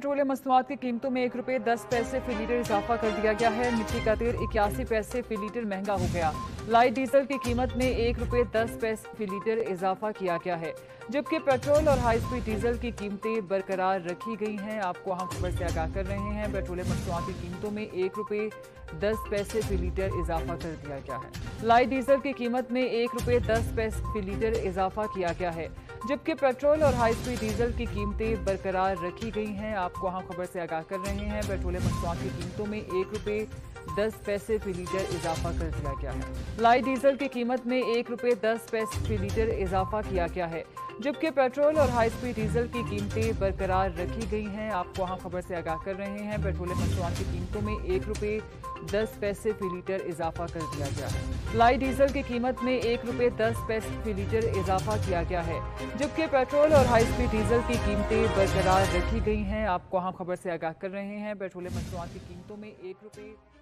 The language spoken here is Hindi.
पेट्रोलियम मसनूआत की कीमतों में ₹1.10 फी लीटर इजाफा कर दिया गया है। मिट्टी का तेल 81 पैसे फी लीटर महंगा हो गया। लाइट डीजल की कीमत में ₹1.10 फी लीटर इजाफा किया गया है, जबकि पेट्रोल और हाई स्पीड डीजल की कीमतें बरकरार रखी गई हैं। आपको हम खबर से आगाह कर रहे हैं। पेट्रोलियम मसनूआत की कीमतों में ₹1.10 फी लीटर इजाफा कर दिया गया है। लाइट डीजल की कीमत में ₹1.10 फी लीटर इजाफा किया गया है, जबकि पेट्रोल और हाई स्पीड डीजल की कीमतें बरकरार रखी गई हैं। आपको हम खबर से आगाह कर रहे हैं। पेट्रोलियम मसनूआत की कीमतों में ₹1.10 फी लीटर इजाफा कर दिया गया है। लाइट डीजल की कीमत में ₹1.10 फी लीटर इजाफा किया गया है, जबकि पेट्रोल और हाई स्पीड डीजल की कीमतें बरकरार रखी गई हैं। आपको हम खबर से आगाह कर रहे हैं। पेट्रोलियम मसनूआत की कीमतों में ₹1.10 फी लीटर इजाफा कर दिया गया है। लाइट डीजल की कीमत में ₹1.10 फी लीटर इजाफा किया गया है, जबकि पेट्रोल और हाई स्पीड डीजल की कीमतें बरकरार रखी गई हैं। आपको हम खबर से आगाह कर रहे हैं। पेट्रोलियम मसनूआत की कीमतों में ₹1